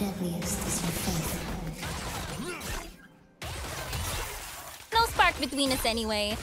deadliest is your faith. No spark between us anyway.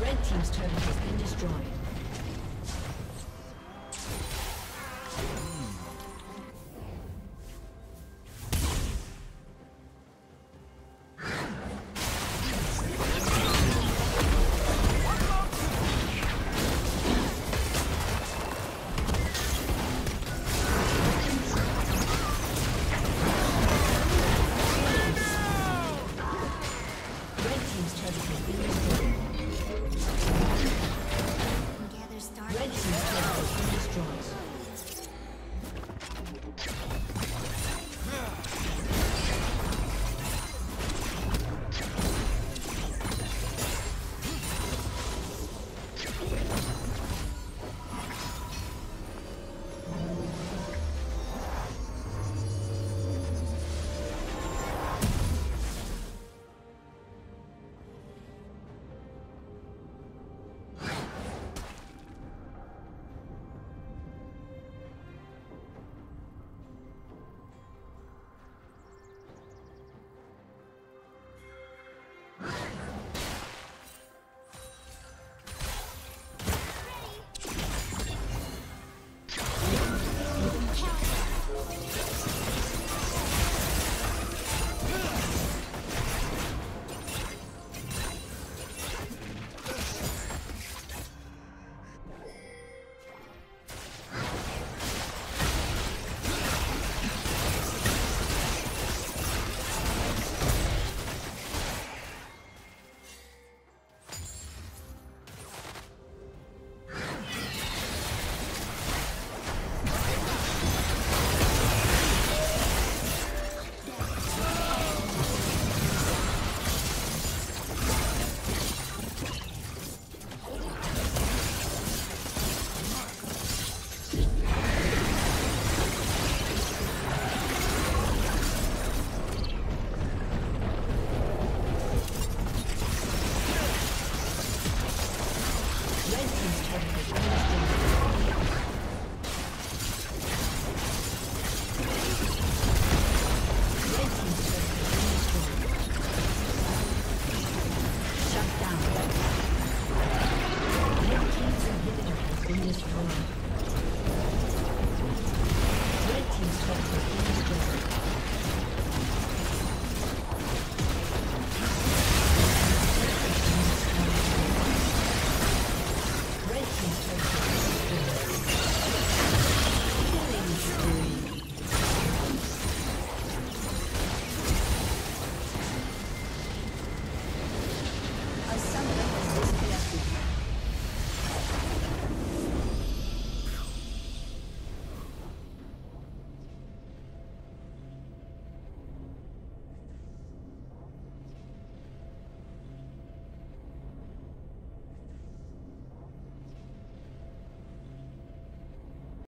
Red team's turret has been destroyed.